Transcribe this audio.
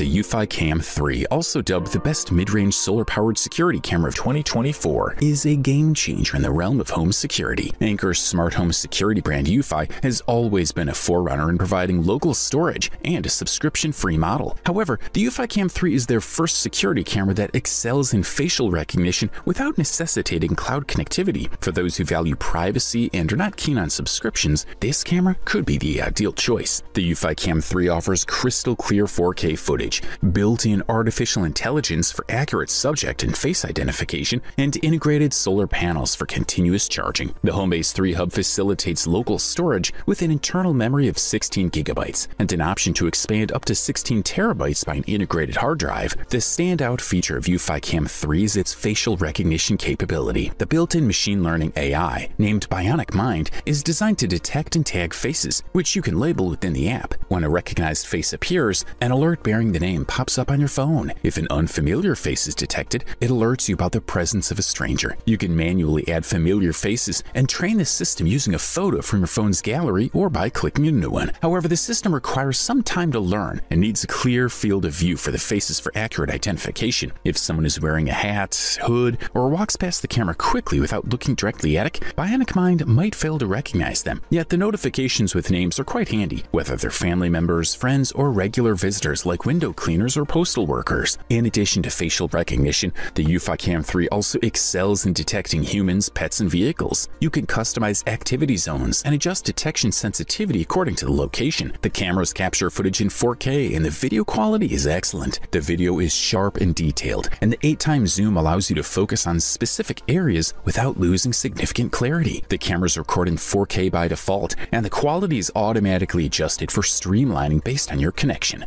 the eufyCam 3, also dubbed the best mid-range solar-powered security camera of 2024, is a game changer in the realm of home security. Anker's smart home security brand eufy has always been a forerunner in providing local storage and a subscription-free model. However, the eufyCam 3 is their first security camera that excels in facial recognition without necessitating cloud connectivity. For those who value privacy and are not keen on subscriptions, this camera could be the ideal choice. The eufyCam 3 offers crystal clear 4K footage, built-in artificial intelligence for accurate subject and face identification, and integrated solar panels for continuous charging. The Homebase 3 Hub facilitates local storage with an internal memory of 16 gigabytes and an option to expand up to 16 terabytes by an integrated hard drive. The standout feature of eufyCam 3 is its facial recognition capability. The built-in machine learning AI, named Bionic Mind, is designed to detect and tag faces, which you can label within the app. When a recognized face appears, an alert bearing the name pops up on your phone. If an unfamiliar face is detected, it alerts you about the presence of a stranger. You can manually add familiar faces and train the system using a photo from your phone's gallery or by clicking into one. However, the system requires some time to learn and needs a clear field of view for the faces for accurate identification. If someone is wearing a hat, hood, or walks past the camera quickly without looking directly at it, Bionic Mind might fail to recognize them. Yet the notifications with names are quite handy, whether they're family members, friends, or regular visitors like window cleaners or postal workers. In addition to facial recognition, the eufyCam 3 also excels in detecting humans, pets, and vehicles. You can customize activity zones and adjust detection sensitivity according to the location. The cameras capture footage in 4K and the video quality is excellent. The video is sharp and detailed, and the 8x zoom allows you to focus on specific areas without losing significant clarity. The cameras record in 4K by default, and the quality is automatically adjusted for streamlining based on your connection.